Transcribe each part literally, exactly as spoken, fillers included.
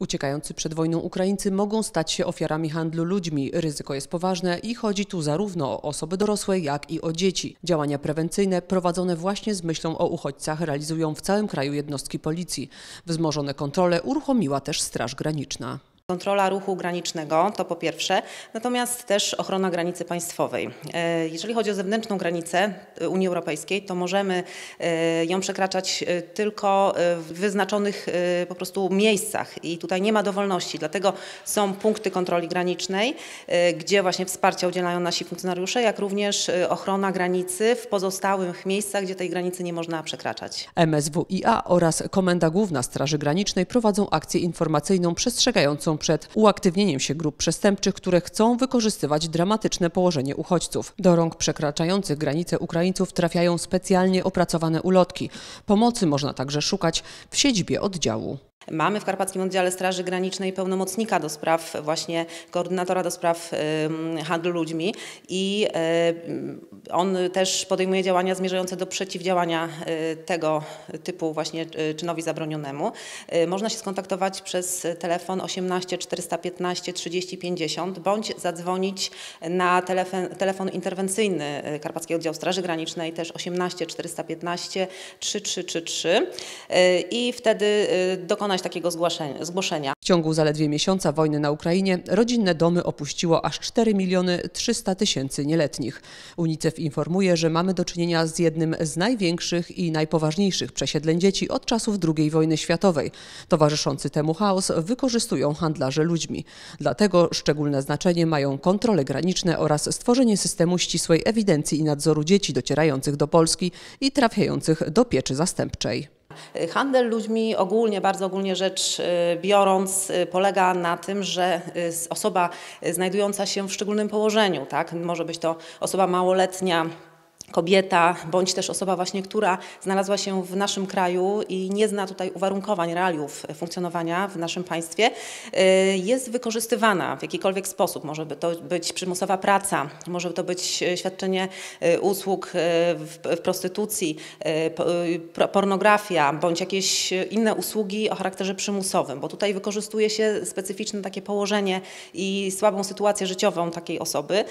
Uciekający przed wojną Ukraińcy mogą stać się ofiarami handlu ludźmi. Ryzyko jest poważne i chodzi tu zarówno o osoby dorosłe, jak i o dzieci. Działania prewencyjne prowadzone właśnie z myślą o uchodźcach realizują w całym kraju jednostki policji. Wzmożone kontrole uruchomiła też Straż Graniczna. Kontrola ruchu granicznego to po pierwsze, natomiast też ochrona granicy państwowej. Jeżeli chodzi o zewnętrzną granicę Unii Europejskiej, to możemy ją przekraczać tylko w wyznaczonych po prostu miejscach i tutaj nie ma dowolności, dlatego są punkty kontroli granicznej, gdzie właśnie wsparcia udzielają nasi funkcjonariusze, jak również ochrona granicy w pozostałych miejscach, gdzie tej granicy nie można przekraczać. M S W i A oraz Komenda Główna Straży Granicznej prowadzą akcję informacyjną przestrzegającą przed uaktywnieniem się grup przestępczych, które chcą wykorzystywać dramatyczne położenie uchodźców. Do rąk przekraczających granice Ukraińców trafiają specjalnie opracowane ulotki. Pomocy można także szukać w siedzibie oddziału. Mamy w Karpackim Oddziale Straży Granicznej pełnomocnika do spraw, właśnie koordynatora do spraw handlu ludźmi i on też podejmuje działania zmierzające do przeciwdziałania tego typu właśnie czynowi zabronionemu. Można się skontaktować przez telefon osiemnaście czterysta piętnaście trzydzieści pięćdziesiąt bądź zadzwonić na telefon, telefon interwencyjny Karpackiego Oddziału Straży Granicznej też osiemnaście czterysta piętnaście trzydzieści trzy trzydzieści trzy i wtedy dokonać takiego zgłoszenia, zgłoszenia. W ciągu zaledwie miesiąca wojny na Ukrainie rodzinne domy opuściło aż cztery miliony trzysta tysięcy nieletnich. Unicef informuje, że mamy do czynienia z jednym z największych i najpoważniejszych przesiedleń dzieci od czasów drugiej wojny światowej. Towarzyszący temu chaos wykorzystują handlarze ludźmi. Dlatego szczególne znaczenie mają kontrole graniczne oraz stworzenie systemu ścisłej ewidencji i nadzoru dzieci docierających do Polski i trafiających do pieczy zastępczej. Handel ludźmi ogólnie, bardzo ogólnie rzecz biorąc, polega na tym, że osoba znajdująca się w szczególnym położeniu, tak, może być to osoba małoletnia, kobieta bądź też osoba właśnie, która znalazła się w naszym kraju i nie zna tutaj uwarunkowań, realiów funkcjonowania w naszym państwie, jest wykorzystywana w jakikolwiek sposób. Może to być przymusowa praca, może to być świadczenie usług w prostytucji, pornografia bądź jakieś inne usługi o charakterze przymusowym, bo tutaj wykorzystuje się specyficzne takie położenie i słabą sytuację życiową takiej osoby,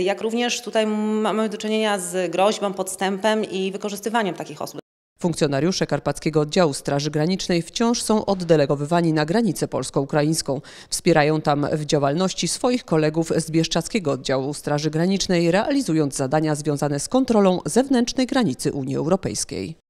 jak również tutaj mamy do czynienia z groźbą, podstępem i wykorzystywaniem takich osób. Funkcjonariusze Karpackiego Oddziału Straży Granicznej wciąż są oddelegowywani na granicę polsko-ukraińską. Wspierają tam w działalności swoich kolegów z Bieszczadzkiego Oddziału Straży Granicznej, realizując zadania związane z kontrolą zewnętrznej granicy Unii Europejskiej.